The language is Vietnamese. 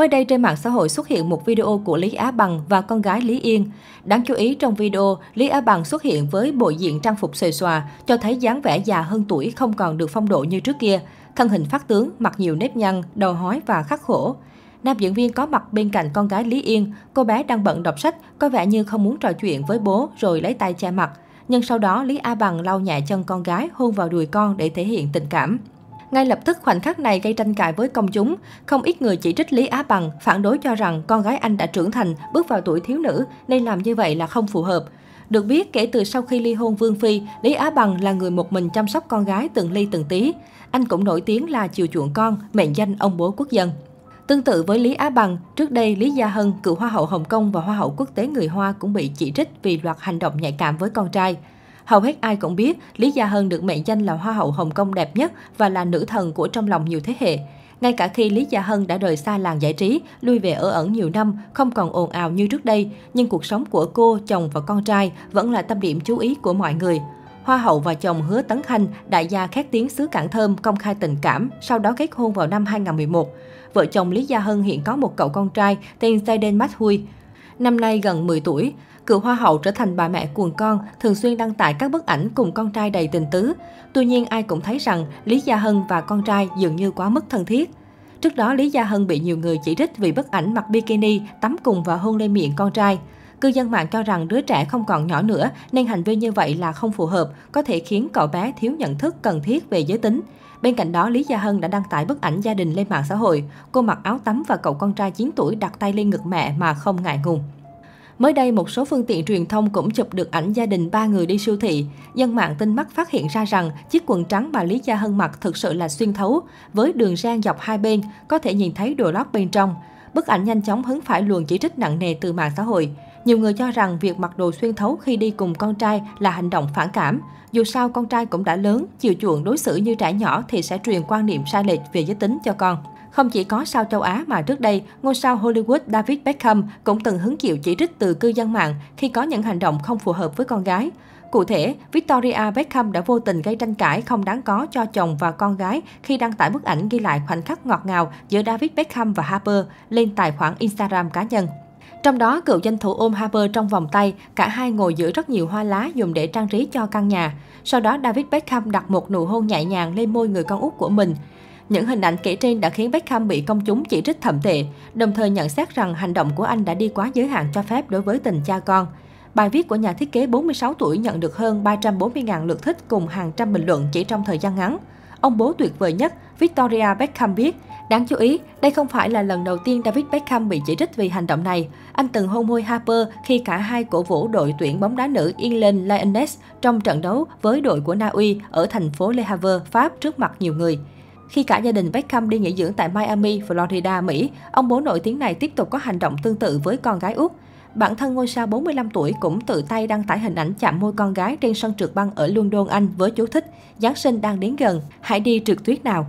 Mới đây trên mạng xã hội xuất hiện một video của Lý Á Bằng và con gái Lý Yên. Đáng chú ý trong video, Lý Á Bằng xuất hiện với bộ diện trang phục xòe xòa, cho thấy dáng vẻ già hơn tuổi không còn được phong độ như trước kia. Thân hình phát tướng, mặt nhiều nếp nhăn, đầu hói và khắc khổ. Nam diễn viên có mặt bên cạnh con gái Lý Yên, cô bé đang bận đọc sách, có vẻ như không muốn trò chuyện với bố rồi lấy tay che mặt. Nhưng sau đó, Lý Á Bằng lau nhẹ chân con gái, hôn vào đùi con để thể hiện tình cảm. Ngay lập tức, khoảnh khắc này gây tranh cãi với công chúng. Không ít người chỉ trích Lý Á Bằng, phản đối cho rằng con gái anh đã trưởng thành, bước vào tuổi thiếu nữ, nên làm như vậy là không phù hợp. Được biết, kể từ sau khi ly hôn Vương Phi, Lý Á Bằng là người một mình chăm sóc con gái từng ly từng tí. Anh cũng nổi tiếng là chiều chuộng con, mệnh danh ông bố quốc dân. Tương tự với Lý Á Bằng, trước đây Lý Gia Hân, cựu Hoa hậu Hồng Kông và Hoa hậu quốc tế người Hoa cũng bị chỉ trích vì loạt hành động nhạy cảm với con trai. Hầu hết ai cũng biết, Lý Gia Hân được mệnh danh là Hoa hậu Hồng Kông đẹp nhất và là nữ thần của trong lòng nhiều thế hệ. Ngay cả khi Lý Gia Hân đã rời xa làng giải trí, lui về ở ẩn nhiều năm, không còn ồn ào như trước đây, nhưng cuộc sống của cô, chồng và con trai vẫn là tâm điểm chú ý của mọi người. Hoa hậu và chồng Hứa Tấn Khanh, đại gia khét tiếng xứ Cảng Thơm, công khai tình cảm, sau đó kết hôn vào năm 2011. Vợ chồng Lý Gia Hân hiện có một cậu con trai tên Zayden Mát Huy. Năm nay gần 10 tuổi, cựu Hoa hậu trở thành bà mẹ cuồng con, thường xuyên đăng tải các bức ảnh cùng con trai đầy tình tứ. Tuy nhiên, ai cũng thấy rằng Lý Gia Hân và con trai dường như quá mức thân thiết. Trước đó, Lý Gia Hân bị nhiều người chỉ trích vì bức ảnh mặc bikini, tắm cùng và hôn lên miệng con trai. Cư dân mạng cho rằng đứa trẻ không còn nhỏ nữa nên hành vi như vậy là không phù hợp, có thể khiến cậu bé thiếu nhận thức cần thiết về giới tính. Bên cạnh đó, Lý Gia Hân đã đăng tải bức ảnh gia đình lên mạng xã hội. Cô mặc áo tắm và cậu con trai 9 tuổi đặt tay lên ngực mẹ mà không ngại ngùng. Mới đây, một số phương tiện truyền thông cũng chụp được ảnh gia đình 3 người đi siêu thị. Dân mạng tinh mắt phát hiện ra rằng chiếc quần trắng mà Lý Gia Hân mặc thực sự là xuyên thấu, với đường ren dọc hai bên, có thể nhìn thấy đồ lót bên trong. Bức ảnh nhanh chóng hứng phải luồng chỉ trích nặng nề từ mạng xã hội. Nhiều người cho rằng việc mặc đồ xuyên thấu khi đi cùng con trai là hành động phản cảm. Dù sao, con trai cũng đã lớn, chiều chuộng đối xử như trẻ nhỏ thì sẽ truyền quan niệm sai lệch về giới tính cho con. Không chỉ có sao châu Á mà trước đây, ngôi sao Hollywood David Beckham cũng từng hứng chịu chỉ trích từ cư dân mạng khi có những hành động không phù hợp với con gái. Cụ thể, Victoria Beckham đã vô tình gây tranh cãi không đáng có cho chồng và con gái khi đăng tải bức ảnh ghi lại khoảnh khắc ngọt ngào giữa David Beckham và Harper lên tài khoản Instagram cá nhân. Trong đó, cựu danh thủ ôm Harper trong vòng tay, cả hai ngồi giữa rất nhiều hoa lá dùng để trang trí cho căn nhà. Sau đó, David Beckham đặt một nụ hôn nhẹ nhàng lên môi người con út của mình. Những hình ảnh kể trên đã khiến Beckham bị công chúng chỉ trích thậm tệ, đồng thời nhận xét rằng hành động của anh đã đi quá giới hạn cho phép đối với tình cha con. Bài viết của nhà thiết kế 46 tuổi nhận được hơn 340.000 lượt thích cùng hàng trăm bình luận chỉ trong thời gian ngắn. Ông bố tuyệt vời nhất, Victoria Beckham viết. Đáng chú ý, đây không phải là lần đầu tiên David Beckham bị chỉ trích vì hành động này. Anh từng hôn môi Harper khi cả hai cổ vũ đội tuyển bóng đá nữ England Lioness trong trận đấu với đội của Na Uy ở thành phố Le Havre, Pháp trước mặt nhiều người. Khi cả gia đình Beckham đi nghỉ dưỡng tại Miami, Florida, Mỹ, ông bố nổi tiếng này tiếp tục có hành động tương tự với con gái út. Bản thân ngôi sao 45 tuổi cũng tự tay đăng tải hình ảnh chạm môi con gái trên sân trượt băng ở London, Anh với chú thích: Giáng sinh đang đến gần, hãy đi trượt tuyết nào.